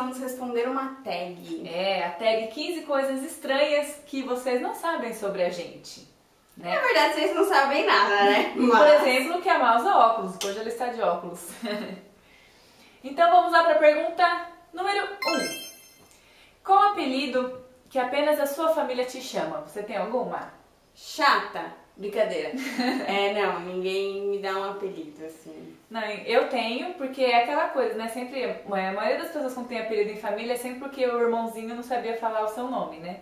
vamos responder uma tag. É, a tag 15 coisas estranhas que vocês não sabem sobre a gente. Né? Na verdade, vocês não sabem nada, né? Mas... Por exemplo, que a Mal usa óculos, hoje ela está de óculos. Então vamos lá para a pergunta número 1. Qual apelido que apenas a sua família te chama? Você tem alguma? Chata. Brincadeira. É, não, ninguém me dá um apelido, assim. Não, eu tenho, porque é aquela coisa, né? Sempre, a maioria das pessoas que tem apelido em família é sempre porque o irmãozinho não sabia falar o seu nome, né?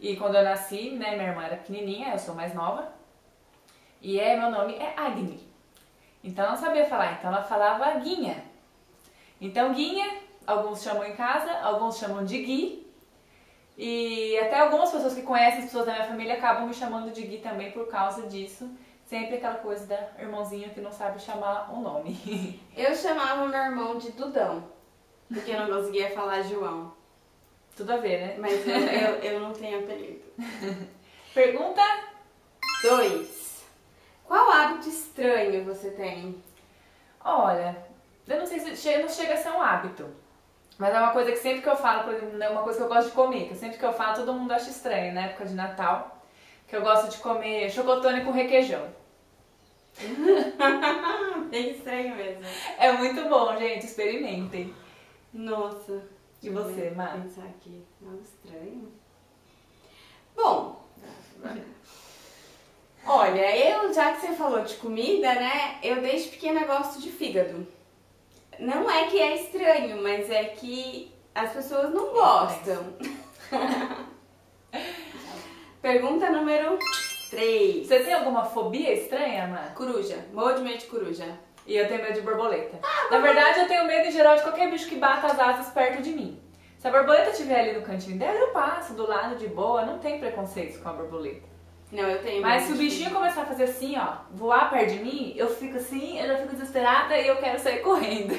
E quando eu nasci, né, minha irmã era pequenininha, eu sou mais nova. E meu nome é Agni. Então ela não sabia falar, então ela falava Guinha. Então Guinha, alguns chamam em casa, alguns chamam de Gui. E até algumas pessoas que conhecem as pessoas da minha família acabam me chamando de Gui também por causa disso. Sempre aquela coisa da irmãozinha que não sabe chamar o nome. Eu chamava meu irmão de Dudão, porque eu não conseguia falar João. Tudo a ver, né? Mas eu não tenho apelido. Pergunta 2. Qual hábito estranho você tem? Olha, eu não sei se não chega a ser um hábito. Mas é uma coisa que sempre que eu falo, por exemplo, é uma coisa que eu gosto de comer, que sempre que eu falo todo mundo acha estranho, na época de Natal, que eu gosto de comer chocotone com requeijão. Bem estranho mesmo. É muito bom, gente, experimentem. Nossa. E você, Má? Pensar aqui, não é estranho? Bom, olha, já que você falou de comida, né, eu desde pequena gosto de fígado. Não é que é estranho, mas é que as pessoas não gostam. Pergunta número 3. Você tem alguma fobia estranha, Má? Coruja, morro de medo de coruja. E eu tenho medo de borboleta. Na verdade, eu tenho medo em geral de qualquer bicho que bata as asas perto de mim. Se a borboleta estiver ali no cantinho dela, eu passo do lado de boa, não tem preconceito com a borboleta. Não, eu tenho medo. Mas se o bichinho começar a fazer assim, ó, voar perto de mim, eu fico assim, eu já fico desesperada e eu quero sair correndo.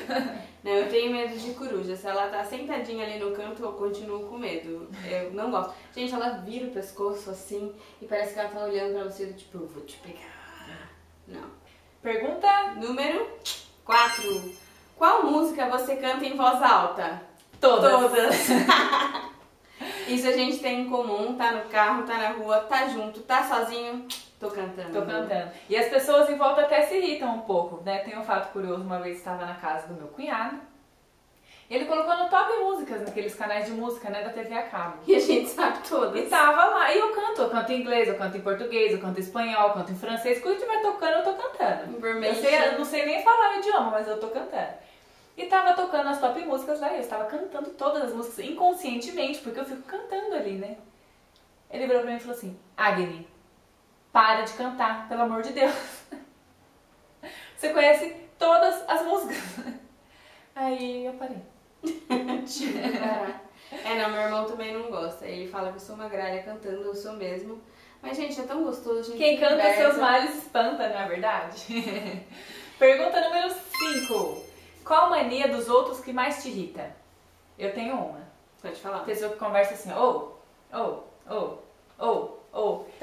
Não, eu tenho medo de coruja. Se ela tá sentadinha ali no canto, eu continuo com medo. Eu não gosto. Gente, ela vira o pescoço assim e parece que ela tá olhando pra você, tipo, eu vou te pegar. Não. Pergunta número 4. Qual música você canta em voz alta? Todas. Isso a gente tem em comum, tá no carro, tá na rua, tá junto, tá sozinho, tô cantando. Tô cantando. E as pessoas em volta até se irritam um pouco, né? Tem um fato curioso, uma vez estava na casa do meu cunhado, ele colocou no top músicas, naqueles canais de música, né, da TV a cabo. E a gente sabe todas. E tava lá, e eu canto em inglês, eu canto em português, eu canto em espanhol, eu canto em francês, quando estiver tocando, eu tô cantando. Eu não sei nem falar o idioma, mas eu tô cantando. E tava tocando as top músicas lá, eu estava cantando todas as músicas inconscientemente, porque eu fico cantando ali, né. Ele virou pra mim e falou assim, Agni, para de cantar, pelo amor de Deus. Você conhece todas as músicas. Aí eu parei. Não, meu irmão também não gosta. Ele fala que eu sou uma gralha cantando, eu sou mesmo. Mas, gente, é tão gostoso. Gente, quem canta seus males espanta, não é verdade? Pergunta número 5. Qual mania dos outros que mais te irrita? Eu tenho uma. Pode falar. Pessoa que conversa assim, tá,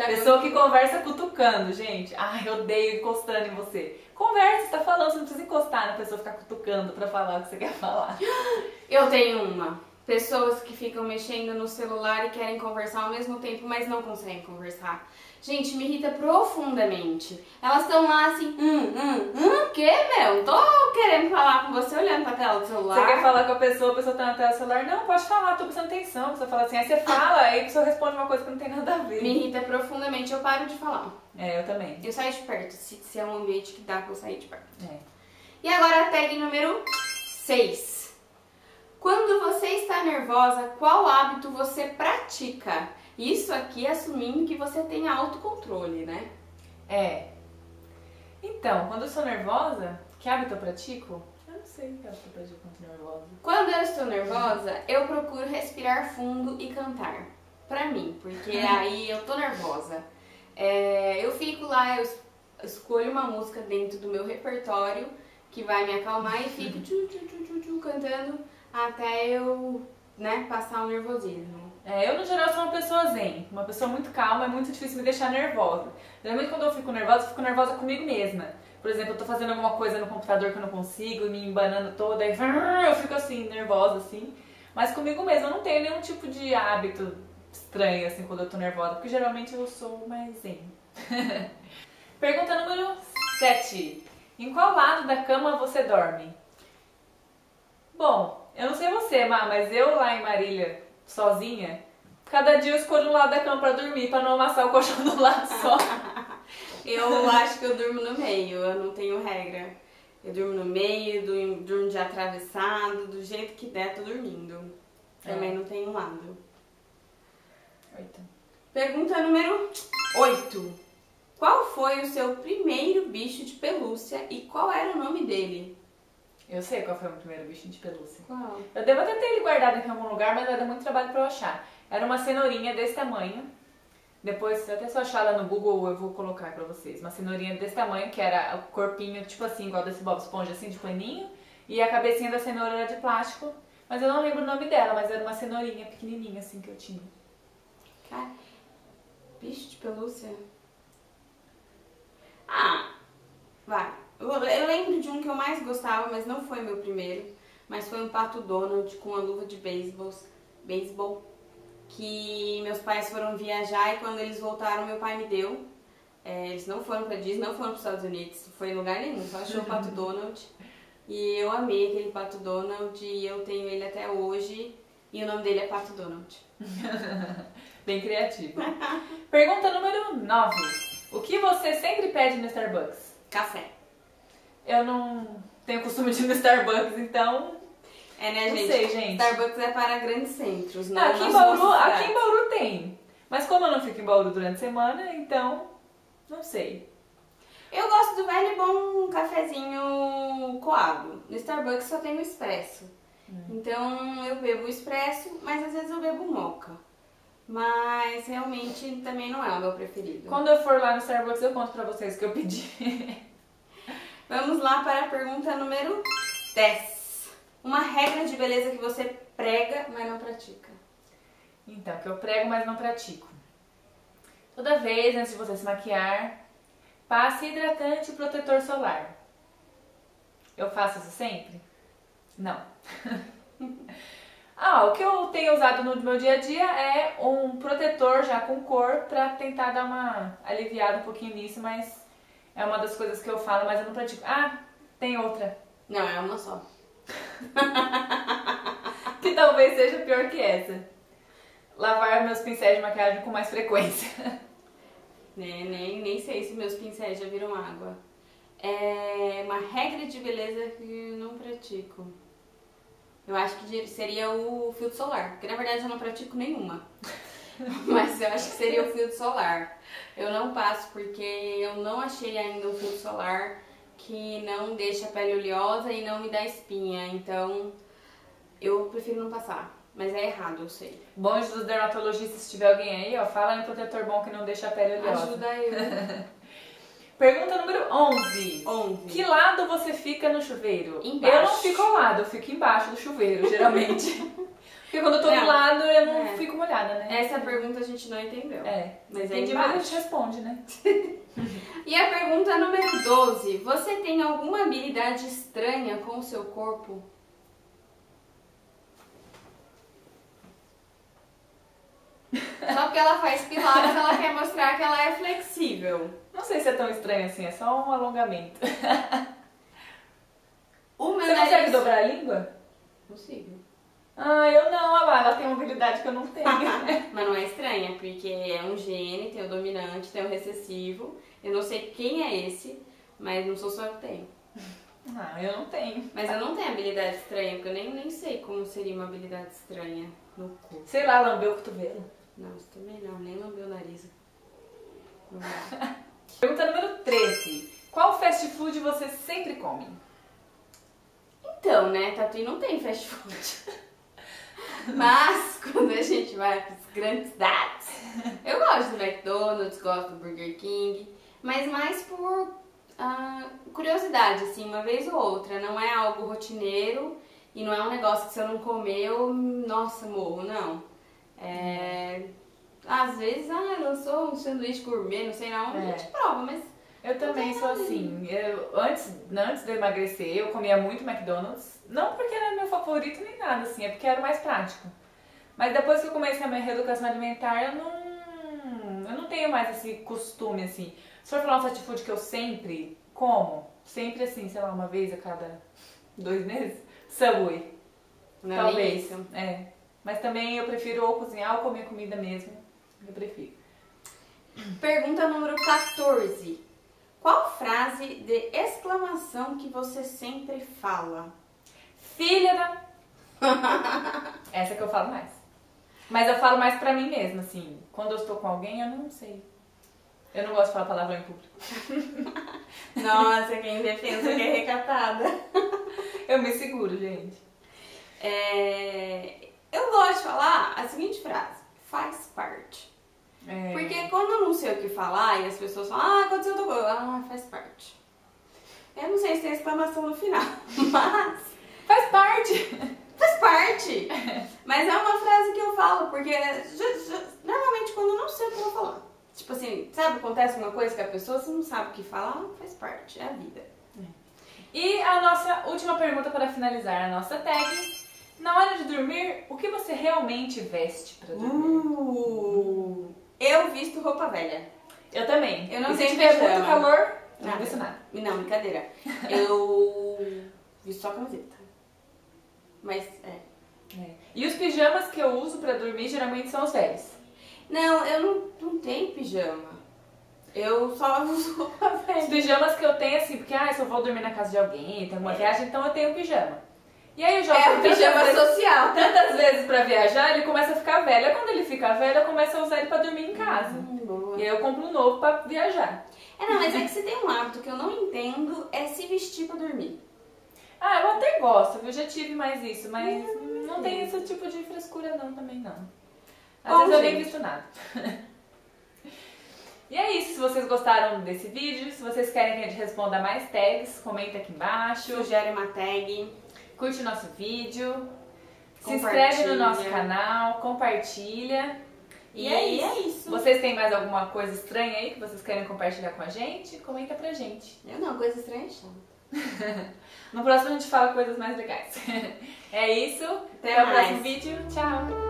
pessoa que conversa cutucando, gente. Ai, eu odeio encostando em você. Conversa, você tá falando, você não precisa encostar na pessoa, ficar cutucando pra falar o que você quer falar. Eu tenho uma. Pessoas que ficam mexendo no celular e querem conversar ao mesmo tempo, mas não conseguem conversar. Gente, me irrita profundamente. Elas estão lá assim, que, meu? Tô querendo falar com você olhando pra tela do celular. Você quer falar com a pessoa tá na tela do celular, não, pode falar, tô prestando atenção. Você fala assim, aí você fala, aí a pessoa responde uma coisa que não tem nada a ver. Me irrita profundamente, eu paro de falar. É, eu também. Eu saio de perto, se é um ambiente que dá pra eu sair de perto. É. E agora a tag número 6. Quando você está nervosa, qual hábito você pratica? Isso aqui assumindo que você tem autocontrole, né? É. Então, quando eu sou nervosa, que hábito eu pratico? Eu não sei que hábito eu pratico quando eu estou nervosa. Quando eu estou nervosa, eu procuro respirar fundo e cantar. Pra mim, porque aí eu tô nervosa. Eu fico lá, eu escolho uma música dentro do meu repertório que vai me acalmar e fico cantando. Até eu, né, passar o nervosismo. Eu, no geral, sou uma pessoa zen. Uma pessoa muito calma, é muito difícil me deixar nervosa. Geralmente, quando eu fico nervosa comigo mesma. Por exemplo, eu tô fazendo alguma coisa no computador que eu não consigo, me embanando toda, aí eu fico assim, nervosa, assim. Mas comigo mesma, eu não tenho nenhum tipo de hábito estranho, assim, quando eu tô nervosa, porque geralmente eu sou mais zen. Pergunta número 7. Em qual lado da cama você dorme? Bom, eu não sei você, Má, mas eu lá em Marília, sozinha, cada dia eu escolho um lado da cama pra dormir, pra não amassar o colchão do lado só. Eu acho que eu durmo no meio, eu não tenho regra. Eu durmo no meio, durmo de atravessado, do jeito que der, tô dormindo. Também não tenho lado. 8. Pergunta número 8. Qual foi o seu primeiro bicho de pelúcia e qual era o nome dele? Eu sei qual foi o meu primeiro bichinho de pelúcia. Qual? Eu devo até ter ele guardado em algum lugar, mas vai dar muito trabalho pra eu achar. Era uma cenourinha desse tamanho. Depois, se eu até só achar lá no Google, eu vou colocar pra vocês. Uma cenourinha desse tamanho, que era o corpinho, tipo assim, igual desse Bob Esponja, assim, de paninho. E a cabecinha da cenoura era de plástico. Mas eu não lembro o nome dela, mas era uma cenourinha pequenininha, assim, que eu tinha. Cara, bicho de pelúcia? Ah, vai. Eu lembro de um que eu mais gostava, mas não foi meu primeiro. Mas foi um pato Donald com uma luva de beisebol. Que meus pais foram viajar e quando eles voltaram, meu pai me deu. Eles não foram pra Disney, não foram pros Estados Unidos, não foi em lugar nenhum, só achou o Pato Donald. E eu amei aquele Pato Donald e eu tenho ele até hoje. E o nome dele é Pato Donald. Bem criativo. Pergunta número 9. O que você sempre pede no Starbucks? Café. Eu não tenho costume de ir no Starbucks, então... É, né, gente? Não sei, gente. Starbucks é para grandes centros, não, aqui em Bauru tem. Mas como eu não fico em Bauru durante a semana, então não sei. Eu gosto do velho e bom cafezinho coado. No Starbucks só tem o expresso. Então eu bebo o expresso, mas às vezes eu bebo moca. Mas realmente também não é o meu preferido. Quando eu for lá no Starbucks eu conto pra vocês o que eu pedi. Vamos lá para a pergunta número 10. Uma regra de beleza que você prega, mas não pratica. Então, que eu prego, mas não pratico. Toda vez, antes de você se maquiar, passe hidratante e protetor solar. Eu faço isso sempre? Não. O que eu tenho usado no meu dia a dia é um protetor já com cor pra tentar dar uma aliviada um pouquinho nisso, mas é uma das coisas que eu falo, mas eu não pratico. Ah, tem outra. Não, é uma só. Que talvez seja pior que essa. Lavar meus pincéis de maquiagem com mais frequência. Nem sei se meus pincéis já viram água. É uma regra de beleza que eu não pratico. Eu acho que seria o filtro solar, porque na verdade eu não pratico nenhuma. Mas eu acho que seria o filtro solar. Eu não passo porque eu não achei ainda um filtro solar que não deixa a pele oleosa e não me dá espinha, então eu prefiro não passar, mas é errado, eu sei. Bom, dos dermatologistas, se tiver alguém aí, ó, fala em protetor bom que não deixa a pele oleosa. Ajuda eu. Pergunta número 11. Que lado você fica no chuveiro? Embaixo. Eu não fico ao lado, eu fico embaixo do chuveiro, geralmente. Porque quando eu tô do lado, eu não fico molhada, né? Essa pergunta a gente não entendeu. Mas aí a gente responde, né? E a pergunta número 12. Você tem alguma habilidade estranha com o seu corpo? Só porque ela faz pilates, ela quer mostrar que ela é flexível. Não sei se é tão estranho assim, é só um alongamento. Você consegue dobrar a língua? Consigo. Eu não, olha lá, ela tem uma habilidade que eu não tenho. Mas não é estranha, porque é um gene, tem o dominante, tem o recessivo. Eu não sei quem é esse, mas não sou só eu que tenho. Eu não tenho. Mas eu não tenho habilidade estranha, porque eu nem sei como seria uma habilidade estranha no corpo. Sei lá, lambeu o cotovelo? Não, isso também não, nem lambeu o nariz. Pergunta número 13. Qual fast food você sempre come? Então, né, Tatuí não tem fast food. Mas quando a gente vai para as grandes cidades, eu gosto do McDonald's, gosto do Burger King, mas mais por curiosidade, assim, uma vez ou outra. Não é algo rotineiro e não é um negócio que se eu não comer eu, nossa, morro, não. Às vezes, lançou um sanduíche gourmet, não sei não, a gente prova, mas Eu também sou assim. Eu, antes de eu emagrecer, eu comia muito McDonald's. Não porque era meu favorito nem nada, assim, é porque era mais prático. Mas depois que eu comecei a minha reeducação alimentar, eu não tenho mais esse costume, assim. Se for falar um fast food que eu sempre como, sempre assim, sei lá, uma vez a cada 2 meses, Subway. Não, talvez. Isso. É. Mas também eu prefiro ou cozinhar ou comer comida mesmo. Eu prefiro. Pergunta número 14. Qual frase de exclamação que você sempre fala? Filha da... Essa que eu falo mais. Mas eu falo mais pra mim mesma, assim. Quando eu estou com alguém, eu não sei. Eu não gosto de falar palavrão em público. Nossa, quem defende que é recatada. Eu me seguro, gente. Eu gosto de falar a seguinte frase. Faz parte. É. Porque quando eu não sei o que falar e as pessoas falam, ah, aconteceu outra coisa, ah, faz parte. Eu não sei se tem exclamação no final, mas faz parte. Faz parte. Mas é uma frase que eu falo, porque normalmente quando eu não sei o que eu vou falar. Tipo assim, sabe, acontece uma coisa que a pessoa você não sabe o que falar, faz parte, é a vida. É. E a nossa última pergunta para finalizar a nossa tag. Na hora de dormir, o que você realmente veste pra dormir? Eu visto roupa velha. Eu também. Eu não sei se tiver muito calor, não visto nada. Não, brincadeira. Eu visto só camiseta. Mas, é. E os pijamas que eu uso pra dormir geralmente são os velhos. Não, eu não tenho pijama. Eu só uso roupa velha. Os pijamas que eu tenho, assim, porque se eu vou dormir na casa de alguém, tem uma viagem, então eu tenho pijama. E aí eu jogo o pijama social. Tantas vezes pra viajar, ele começa a ficar velho. Quando ele fica velho, eu começo a usar ele pra dormir em casa. E aí eu compro um novo pra viajar. Não, mas é que você tem um hábito que eu não entendo, é se vestir pra dormir. Ah, eu até gosto, eu já tive mais isso, mas não tem esse tipo de frescura não, também não. Às vezes eu nem visto nada. E é isso, se vocês gostaram desse vídeo, se vocês querem que a gente responda mais tags, comenta aqui embaixo. Sugere uma tag. Curte o nosso vídeo, se inscreve no nosso canal, compartilha. E é isso. Vocês têm mais alguma coisa estranha aí que vocês querem compartilhar com a gente? Comenta pra gente. Eu não, coisa estranha é chata. No próximo a gente fala coisas mais legais. É isso. Até o próximo vídeo. Tchau.